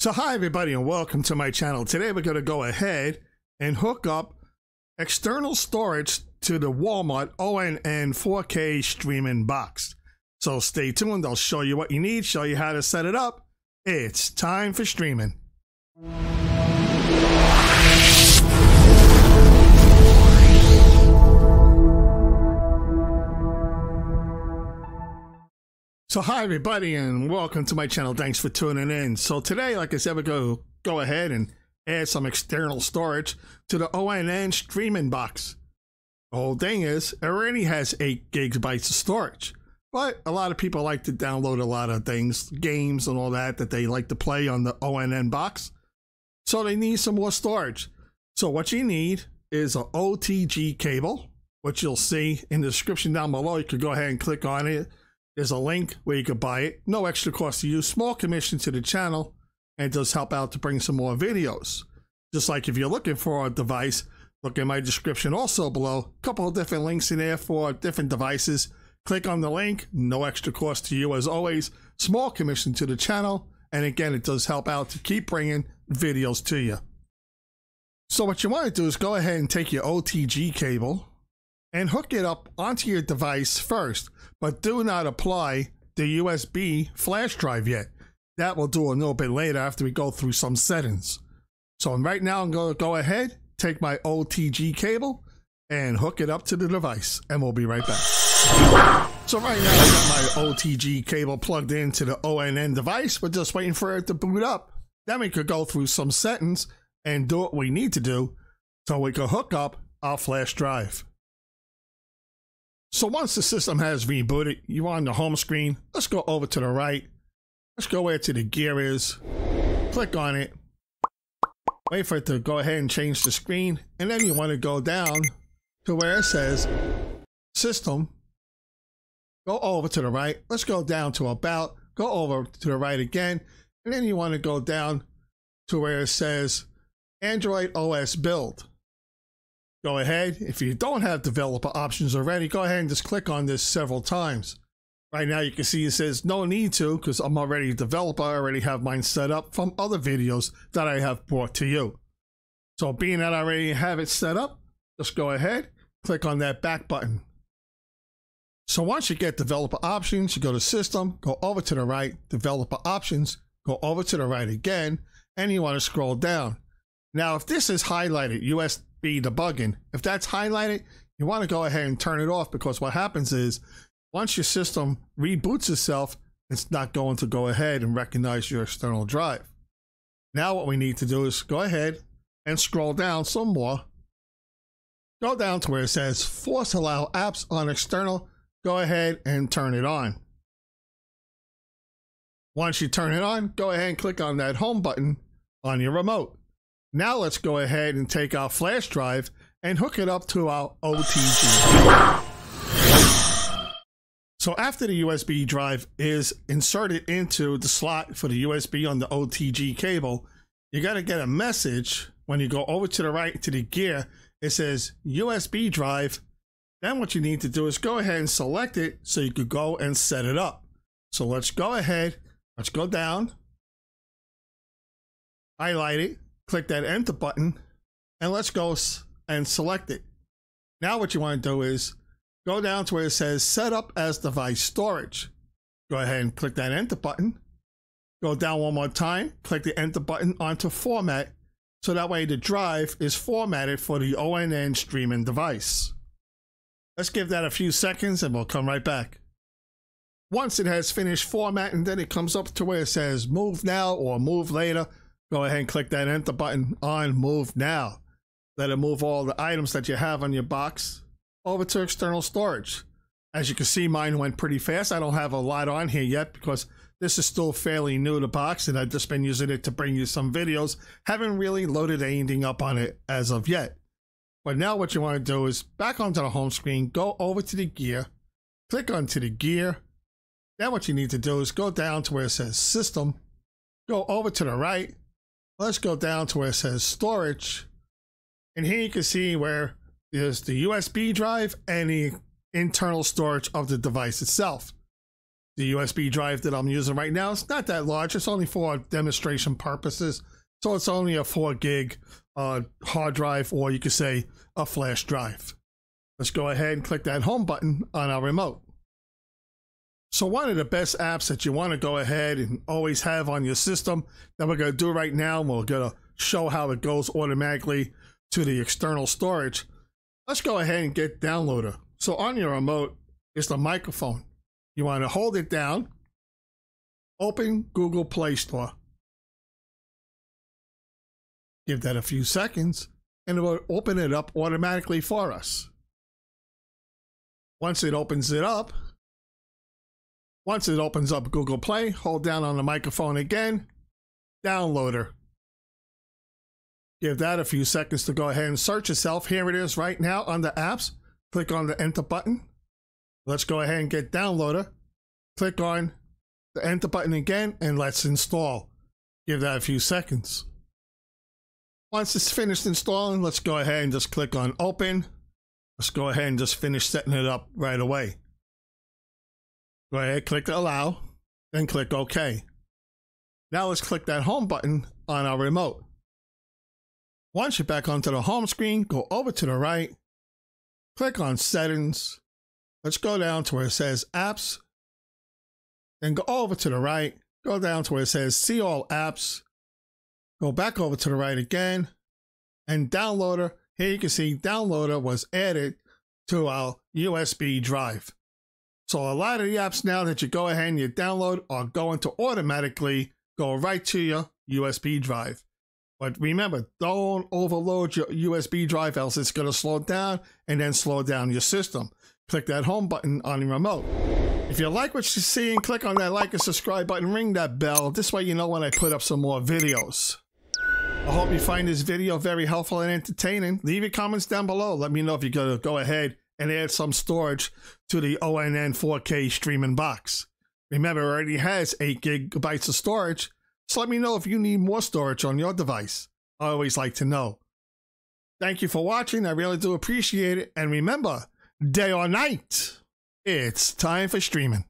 So hi everybody and welcome to my channel. Today we're going to go ahead and hook up external storage to the Walmart ONN 4K streaming box. So stay tuned, I'll show you what you need, show you how to set it up. It's time for streaming. So hi everybody and welcome to my channel. Thanks for tuning in. So today, like I said, we're going to go ahead and add some external storage to the ONN streaming box. The whole thing is, it already has 8 gigabytes of storage, but a lot of people like to download a lot of things, games and all that they like to play on the ONN box. So they need some more storage. So what you need is an OTG cable, which you'll see in the description down below. You can go ahead and click on it. There's a link where you can buy it. No extra cost to you. Small commission to the channel. And it does help out to bring some more videos. Just like if you're looking for a device, look in my description also below. A couple of different links in there for different devices. Click on the link. No extra cost to you as always. Small commission to the channel. And again, it does help out to keep bringing videos to you. So what you want to do is go ahead and take your OTG cable and hook it up onto your device first, but do not apply the USB flash drive yet. That we'll do a little bit later after we go through some settings. So right now I'm going to go ahead, take my OTG cable and hook it up to the device, and we'll be right back. So right now I got my OTG cable plugged into the ONN device. We're just waiting for it to boot up. Then we could go through some settings and do what we need to do so we could hook up our flash drive. So once the system has rebooted, you're on the home screen. Let's go over to the right. Let's go where to the gear is. Click on it. Wait for it to go ahead and change the screen. And then you want to go down to where it says system. Go over to the right. Let's go down to about. Go over to the right again. And then you want to go down to where it says Android OS build. Go ahead, if you don't have developer options already, go ahead and just click on this several times. Right now you can see it says no need to, because I'm already a developer. I already have mine set up from other videos that I have brought to you. So being that I already have it set up, just go ahead, click on that back button. So once you get developer options, you go to system, go over to the right, developer options, go over to the right again, and you want to scroll down. Now if this is highlighted, USB debugging, if that's highlighted, you want to go ahead and turn it off, because what happens is once your system reboots itself, it's not going to go ahead and recognize your external drive. Now what we need to do is go ahead and scroll down some more. Go down to where it says force allow apps on external. Go ahead and turn it on. Once you turn it on, go ahead and click on that home button on your remote. Now let's go ahead and take our flash drive and hook it up to our OTG. So after the USB drive is inserted into the slot for the USB on the OTG cable, you got to get a message when you go over to the right to the gear. It says USB drive. Then what you need to do is go ahead and select it so you could go and set it up. So let's go ahead. Let's go down. Highlight it. Click that enter button and let's go and select it. Now what you want to do is go down to where it says set up as device storage. Go ahead and click that enter button. Go down one more time, click the enter button onto format. So that way the drive is formatted for the ONN streaming device. Let's give that a few seconds and we'll come right back. Once it has finished formatting, then it comes up to where it says move now or move later. Go ahead and click that enter button on move now. Let it move all the items that you have on your box over to external storage. As you can see, mine went pretty fast. I don't have a lot on here yet because this is still fairly new to the box and I've just been using it to bring you some videos. Haven't really loaded anything up on it as of yet. But now what you want to do is back onto the home screen, go over to the gear, click onto the gear. Then what you need to do is go down to where it says system, go over to the right. Let's go down to where it says storage. And here you can see where there's the USB drive and the internal storage of the device itself. The USB drive that I'm using right now, it's not that large. It's only for demonstration purposes. So it's only a 4 gig hard drive, or you could say a flash drive. Let's go ahead and click that home button on our remote. So one of the best apps that you want to go ahead and always have on your system that we're going to do right now, and we're going to show how it goes automatically to the external storage. Let's go ahead and get Downloader. So on your remote is the microphone. You want to hold it down, open Google Play Store. Give that a few seconds and it will open it up automatically for us. Once it opens it up, once it opens up Google Play, hold down on the microphone again, Downloader. Give that a few seconds to go ahead and search yourself. Here it is right now on the apps. Click on the enter button. Let's go ahead and get Downloader. Click on the enter button again and let's install. Give that a few seconds. Once it's finished installing, let's go ahead and just click on open. Let's go ahead and just finish setting it up right away. Go ahead, click allow, then click OK. Now let's click that home button on our remote. Once you're back onto the home screen, go over to the right, click on settings. Let's go down to where it says apps. Then go over to the right, go down to where it says see all apps. Go back over to the right again, and Downloader. Here you can see Downloader was added to our USB drive. So a lot of the apps now that you go ahead and you download are going to automatically go right to your USB drive. But remember, don't overload your USB drive, else it's going to slow down and then slow down your system. Click that home button on the remote. If you like what you're seeing, click on that like and subscribe button, ring that bell. This way you know when I put up some more videos. I hope you find this video very helpful and entertaining. Leave your comments down below. Let me know if you're going to go ahead and add some storage to the ONN 4K streaming box. Remember, it already has 8 gigabytes of storage, so let me know if you need more storage on your device. I always like to know. Thank you for watching. I really do appreciate it. And remember, day or night, it's time for streaming.